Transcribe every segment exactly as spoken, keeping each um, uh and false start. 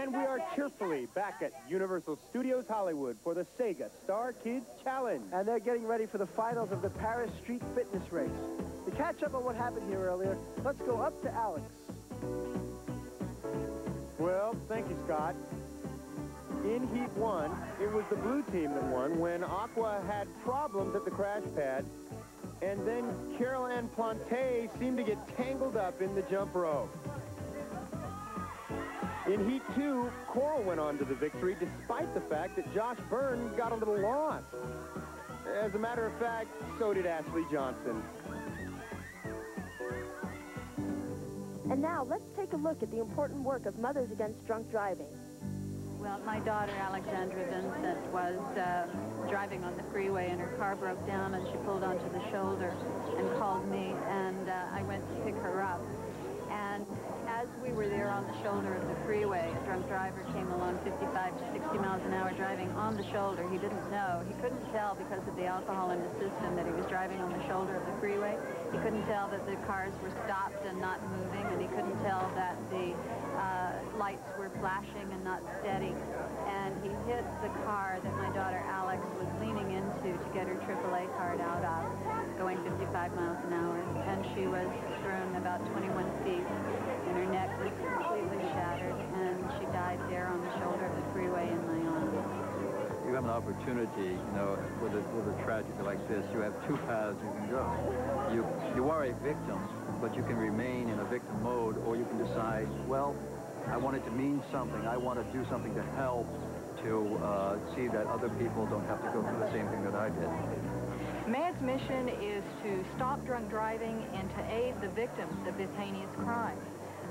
And we are cheerfully back at Universal Studios Hollywood for the Sega Star Kids Challenge. And they're getting ready for the finals of the Paris Street Fitness Race. To catch up on what happened here earlier, let's go up to Alex. Well, thank you, Scott. In heat one, it was the blue team that won when Aqua had problems at the crash pad. And then Carol-Ann Plante seemed to get tangled up in the jump rope. In heat two, Coral went on to the victory despite the fact that Josh Byrne got a little lost. As a matter of fact, so did Ashley Johnson. And now let's take a look at the important work of Mothers Against Drunk Driving. Well, my daughter, Alexandra Vincent, was uh, driving on the freeway and her car broke down and she pulled onto the shoulder and called me, and uh, I went to pick her up. And as we were there on the shoulder of the freeway, a drunk driver came along fifty-five to sixty miles an hour driving on the shoulder. He didn't know. He couldn't tell because of the alcohol in the system that he was driving on the shoulder of the freeway. He couldn't tell that the cars were stopped and not moving, and he couldn't tell that the uh, lights were flashing and not steady. And he hit the car that my daughter Alex was leaning into to get her triple A card out of, going fifty-five miles an hour, and she was thrown about twenty-one feet, and her neck was completely shattered, and she died there on the shoulder of the freeway in my arms. You have an opportunity, you know, with a, with a tragedy like this, you have two paths you can go. You, you are a victim, but you can remain in a victim mode, or you can decide, well, I want it to mean something. I want to do something to help to uh, see that other people don't have to go through the same thing that I did. MAD's mission is to stop drunk driving and to aid the victims of this heinous crime.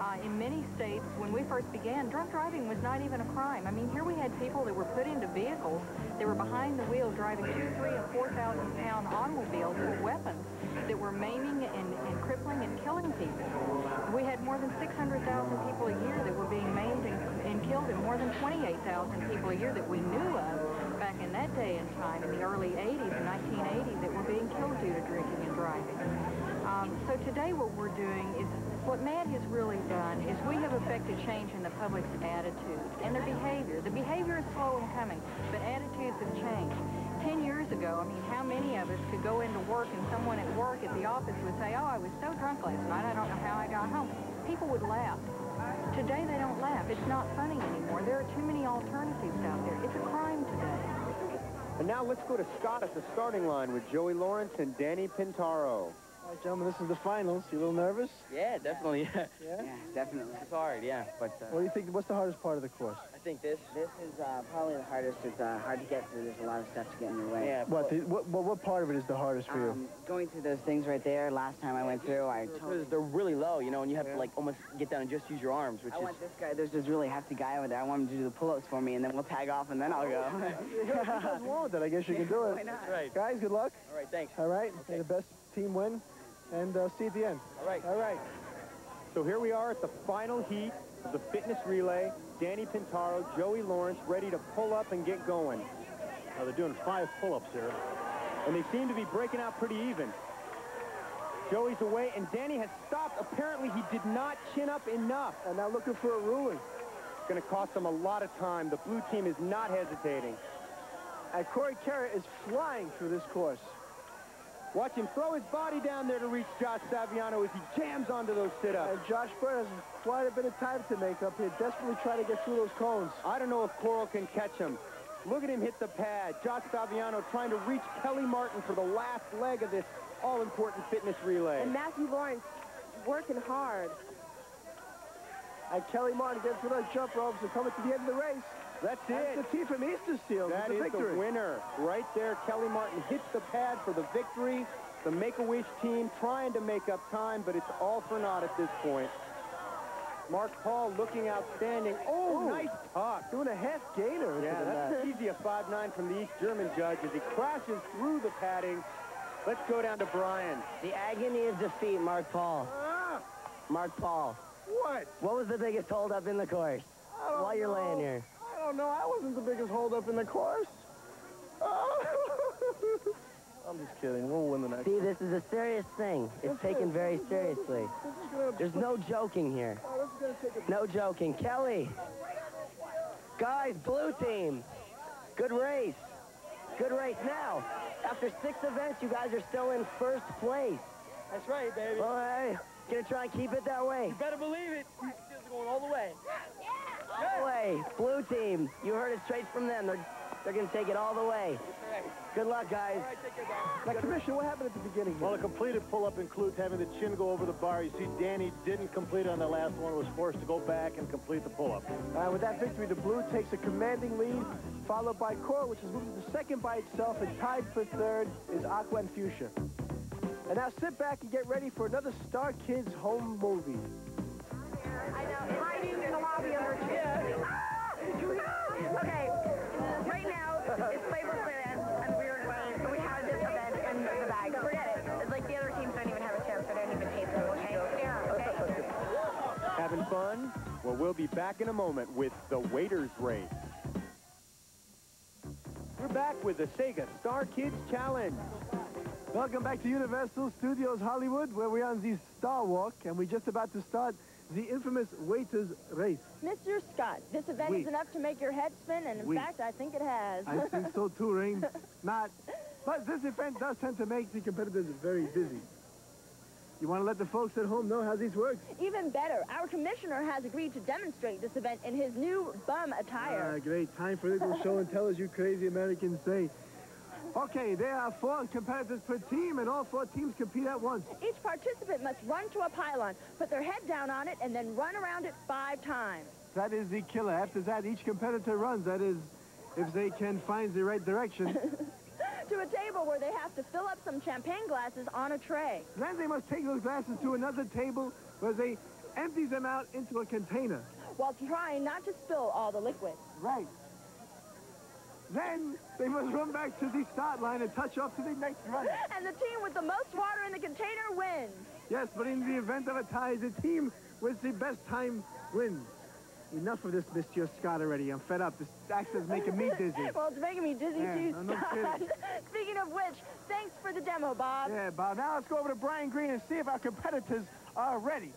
Uh, in many states, when we first began, drunk driving was not even a crime. I mean, here we had people that were put into vehicles that were behind the wheel driving two, three, and four thousand pound automobiles with weapons that were maiming and, and crippling and killing people. We had more than six hundred thousand people a year that were being maimed and, and killed, and more than twenty-eight thousand people a year that we knew of back in that day and time in the early eighties and nineteen eighty that were being killed due to drinking and driving. Um, so today what we're doing is, what MAD has really done is we have affected change in the public's attitude and their behavior. The behavior is slow in coming, but attitudes have changed. Ten years ago, I mean, how many of us could go into work and someone at work at the office would say, oh, I was so drunk last night, I don't know how I got home. People would laugh. Today they don't laugh. It's not funny anymore. There are too many alternatives out there. It's a crime today. And now let's go to Scott at the starting line with Joey Lawrence and Danny Pintauro. All right, gentlemen, this is the finals. You a little nervous? Yeah, definitely. Yeah, yeah? Yeah definitely. It's hard, yeah. But uh, what do you think? What's the hardest part of the course? I think this. This is uh, probably the hardest. It's uh, hard to get through. There's a lot of stuff to get in your way. Yeah. What? The, what? What part of it is the hardest for you? Um, going through those things right there. Last time I went through, I totally... They're really low, you know, and you have yeah. to like almost get down and just use your arms. Which I is... want this guy. There's this really hefty guy over there. I want him to do the pull-ups for me, and then we'll tag off, and then I'll go. There's nothing wrong with that. I guess you can do it. Why not? That's right. Guys, good luck. All right. Thanks. All right. Okay. The best team win. And uh, see you at the end. All right. All right. So here we are at the final heat of the fitness relay. Danny Pintauro, Joey Lawrence, ready to pull up and get going. Now they're doing five pull-ups here. And they seem to be breaking out pretty even. Joey's away, and Danny has stopped. Apparently, he did not chin up enough. And now looking for a ruling. It's going to cost them a lot of time. The blue team is not hesitating. And Corey Carrier is flying through this course. Watch him throw his body down there to reach Josh Saviano as he jams onto those sit-ups. And Josh Byrne has quite a bit of time to make up here, desperately trying to get through those cones. I don't know if Coral can catch him. Look at him hit the pad. Josh Saviano trying to reach Kellie Martin for the last leg of this all-important fitness relay. And Matthew Lawrence working hard. And Kellie Martin gets through those jump ropes and coming to the end of the race. That's it. That's the team from Easter Seals. That is the winner. Right there, Kellie Martin hits the pad for the victory. The Make-A-Wish team trying to make up time, but it's all for naught at this point. Mark-Paul looking outstanding. Oh, oh, nice tuck. Doing a half gainer. Yeah, that's easy. A five nine from the East German judge as he crashes through the padding. Let's go down to Brian. The agony of defeat, Mark-Paul. Ah. Mark-Paul. What? What was the biggest holdup in the course while you're know. laying here? I don't know. I wasn't the biggest holdup in the course. Oh. I'm just kidding. We'll win the next See, one. This is a serious thing. It's That's taken it. very this seriously. Is, is There's no joking here. Oh, no joking. Kellie, Guys, Blue Team, good race. Good race. Now, after six events, you guys are still in first place. That's right, baby. All right. Gonna try and keep it that way. You better believe it. These kids are going all the way. All the way. Blue Team, you heard it straight from them. They're, they're gonna take it all the way. Good luck, guys. All right, take care, guys. Now, Commissioner, what happened at the beginning here? Well, a completed pull-up includes having the chin go over the bar. You see, Danny didn't complete on the last one, was forced to go back and complete the pull-up. Uh, with that victory, the Blue takes a commanding lead, followed by Coral, which is moving to second by itself, and tied for third is Aqua and Fuschia. And now sit back and get ready for another Star Kids home movie. I know, it's hiding in the lobby under a chair. Ah! Ah! Okay, right now, it's flavor clearance. Having fun? Well, we'll be back in a moment with the Waiters Race. We're back with the Sega Star Kids Challenge. Welcome back to Universal Studios Hollywood, where we're on the Star Walk, and we're just about to start the infamous Waiters Race. Mister Scott, this event Wait. is enough to make your head spin, and in Wait. fact, I think it has. I think so too, Rain. Not. But this event does tend to make the competitors very busy. You want to let the folks at home know how these work? Even better. Our commissioner has agreed to demonstrate this event in his new bum attire. Ah, great. Time for a little show and tell, as you crazy Americans say. Okay, there are four competitors per team, and all four teams compete at once. Each participant must run to a pylon, put their head down on it, and then run around it five times. That is the killer. After that, each competitor runs. That is, if they can find the right direction. To a table where they have to fill up some champagne glasses on a tray. Then they must take those glasses to another table where they empty them out into a container. While trying not to spill all the liquid. Right. Then they must run back to the start line and touch off to the next runner. And the team with the most water in the container wins. Yes, but in the event of a tie, the team with the best time wins. Enough of this, Mister Scott, already. I'm fed up. This accent's making me dizzy. Well, it's making me dizzy, yeah, too, no, no Scott. Speaking of which, thanks for the demo, Bob. Yeah, Bob. Now let's go over to Brian Green and see if our competitors are ready.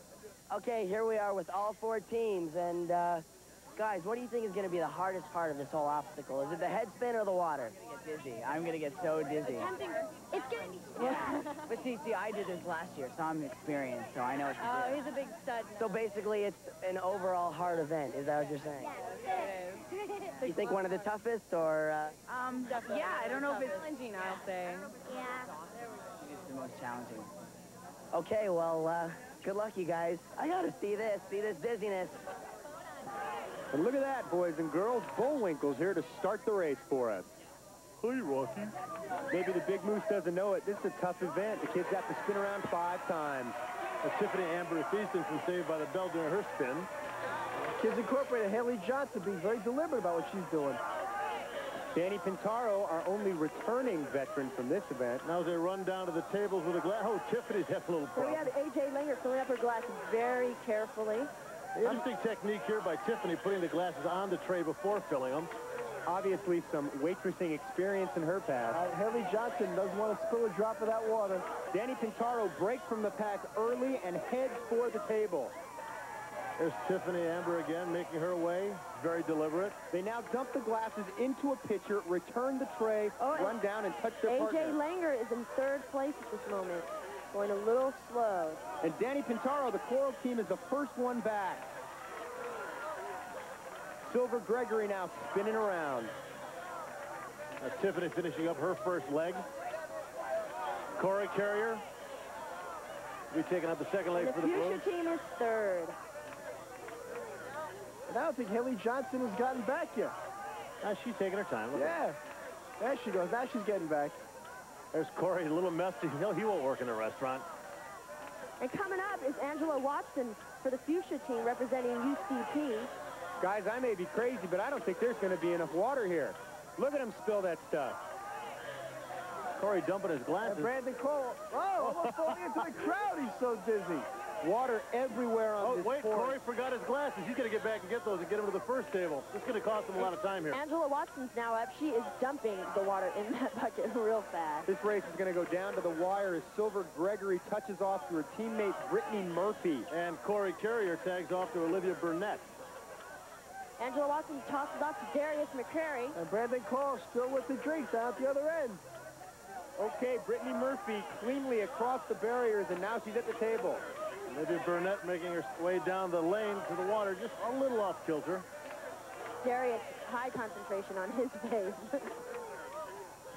Okay, here we are with all four teams. And, uh, guys, what do you think is going to be the hardest part of this whole obstacle? Is it the head spin or the water? I'm going to get dizzy. I'm going to get so dizzy. It's going to be yeah. But see, see, I did this last year, so I'm experienced, so I know it's Oh, do. He's a big stud. Now. So basically, it's an overall hard event. Is that what you're saying? Yeah. Do you think one of the toughest, or? Uh... Um, Definitely. Yeah, I don't know if it's challenging, I'll say. Yeah. It's the most challenging. Okay, well, uh, good luck, you guys. I got to see this, see this dizziness. And look at that, boys and girls. Bullwinkle's here to start the race for us. Hey, Rocky. Maybe the big moose doesn't know it. This is a tough event. The kids have to spin around five times. That's Tiffani-Amber Thiessen from Saved by the Bell during her spin. Kids Incorporated, Haylie Johnson being very deliberate about what she's doing. Danny Pintauro, our only returning veteran from this event. Now they run down to the tables with a glass. Oh, Tiffany's had a little problem. So we had A J Langer filling up her glasses very carefully. Interesting technique here by Tiffany, putting the glasses on the tray before filling them. Obviously, some waitressing experience in her past. Uh, Haylie Johnson doesn't want to spill a drop of that water. Danny Pintauro breaks from the pack early and heads for the table. There's Tiffani-Amber again, making her way. Very deliberate. They now dump the glasses into a pitcher, return the tray, oh, run down, and touch their A J partner. A J Langer is in third place at this moment. Going a little slow. And Danny Pintauro, the Coral team, is the first one back. Sylver Gregory now spinning around. Now Tiffany finishing up her first leg. Corey Carrier will be taking up the second leg the for the Blues. The team is third. And I don't think Haylie Johnson has gotten back yet. Now she's taking her time. Look yeah. Up. There she goes. Now she's getting back. There's Corey, a little messy. No, he won't work in a restaurant. And coming up is Angela Watson for the Fuschia team representing U C P. Guys, I may be crazy, but I don't think there's going to be enough water here. Look at him spill that stuff. Corey dumping his glasses. And Brandon Call. Oh, almost falling into the crowd. He's so dizzy. Water everywhere on oh, this Oh, wait, court. Corey forgot his glasses. He's going to get back and get those and get them to the first table. It's going to cost him a lot of time here. Angela Watson's now up. She is dumping the water in that bucket real fast. This race is going to go down to the wire as Sylver Gregory touches off to her teammate Brittany Murphy. And Corey Carrier tags off to Olivia Burnette. Angela Watson tosses off to Darius McCrary. And Brandon Call still with the drinks out the other end. Okay, Brittany Murphy cleanly across the barriers, and now she's at the table. Olivia Burnette making her way down the lane to the water, just a little off kilter. Darius, high concentration on his face.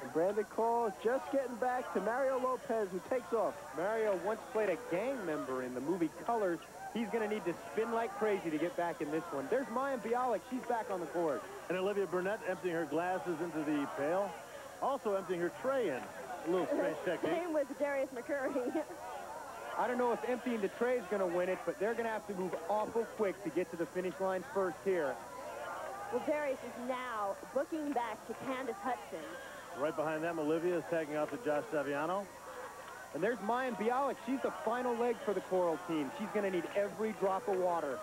And Brandon Call just getting back to Mario Lopez, who takes off. Mario once played a gang member in the movie Colors. He's going to need to spin like crazy to get back in this one. There's Mayim Bialik. She's back on the court. And Olivia Burnette emptying her glasses into the pail. Also emptying her tray in. A little strange technique. Same with Darius McCurry. I don't know if emptying the tray is going to win it, but they're going to have to move awful quick to get to the finish line first here. Well, Darius is now looking back to Candace Hutson. Right behind them, Olivia is tagging out to Josh Saviano. And there's Mayim Bialik. She's the final leg for the Coral team. She's going to need every drop of water.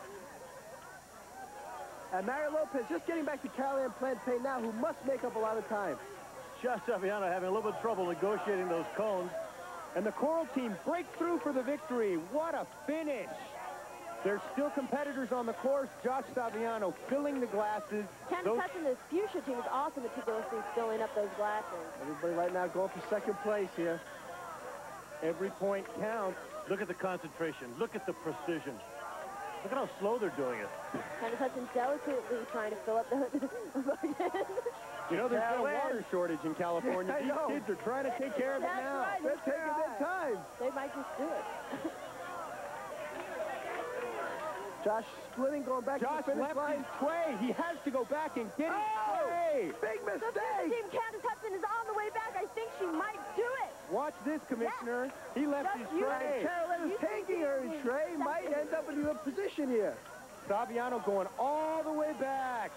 And Mario Lopez just getting back to Carol-Ann Plante now, who must make up a lot of time. Josh Saviano having a little bit of trouble negotiating those cones. And the Coral team break through for the victory. What a finish. There's still competitors on the course. Josh Saviano filling the glasses. Candace Hutson, this Fuschia team is also meticulously filling up those glasses. Everybody right now going for second place here. Every point counts. Look at the concentration. Look at the precision. Look at how slow they're doing it. Candace Hutson delicately trying to fill up the bucket. You know, there's no water shortage in California. These kids are trying to take care of it now. Right, they're taking their time. They might just do it. Josh splitting, going back Josh to the finish line. Josh left his tray. He has to go back and get oh, his tray. Big mistake. The team, Candace Hutson, is on the way back. I think she might do it. Watch this, Commissioner. Yes. He left That's his tray. Carolyn is taking her his tray. That's might it. End up in the position here. Saviano going all the way back.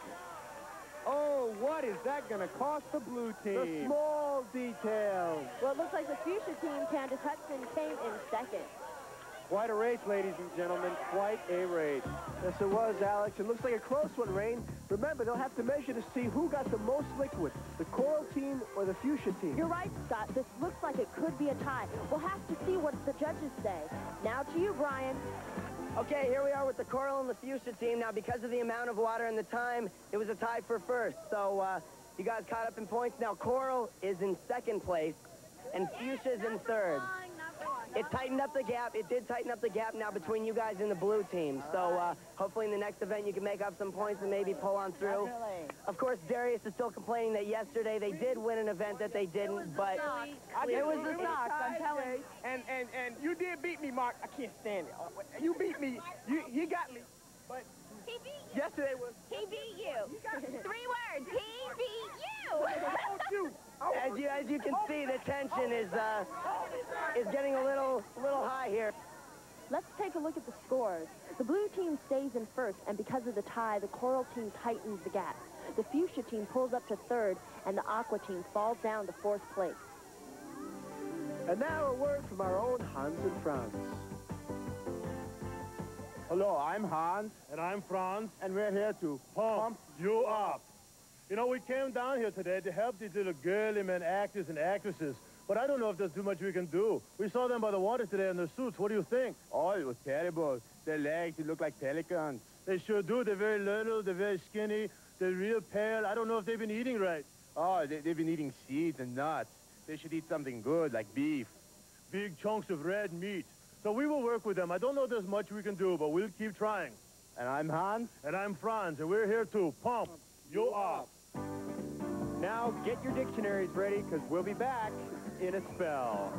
Oh, what is that going to cost the blue team? The small details. Well, it looks like the Fuschia team, Candace Hutson, came in second. Quite a race, ladies and gentlemen, quite a race. Yes, it was, Alex. It looks like a close one, Rain. Remember, they'll have to measure to see who got the most liquid, the Coral team or the Fuschia team. You're right, Scott. This looks like it could be a tie. We'll have to see what the judges say. Now to you, Brian. Okay, here we are with the Coral and the Fuschia team. Now, because of the amount of water and the time, it was a tie for first. So uh, you guys caught up in points. Now, Coral is in second place, and Fuschia is in third. It tightened up the gap. It did tighten up the gap now between you guys and the blue team. So uh, hopefully in the next event you can make up some points and maybe pull on through. Of course, Darius is still complaining that yesterday they did win an event that they didn't, but it was the socks, I'm telling you. And, and, and you did beat me, Mark. I can't stand it. You beat me. You, you got me. But he beat you. Yesterday was... He beat you. Three words. He beat you. you. As you, as you can see, the tension is uh, is getting a little, little high here. Let's take a look at the scores. The blue team stays in first, and because of the tie, the Coral team tightens the gap. The Fuschia team pulls up to third, and the Aqua team falls down to fourth place. And now a word from our own Hans and Franz. Hello, I'm Hans. And I'm Franz. And we're here to pump, pump you up. You know, we came down here today to help these little girly men actors and actresses, but I don't know if there's too much we can do. We saw them by the water today in their suits. What do you think? Oh, it was terrible. Their legs, they look like pelicans. They sure do. They're very little, they're very skinny, they're real pale. I don't know if they've been eating right. Oh, they, they've been eating seeds and nuts. They should eat something good, like beef. Big chunks of red meat. So we will work with them. I don't know if there's much we can do, but we'll keep trying. And I'm Hans. And I'm Franz, and we're here to pump you up. Now, get your dictionaries ready, because we'll be back in a spell.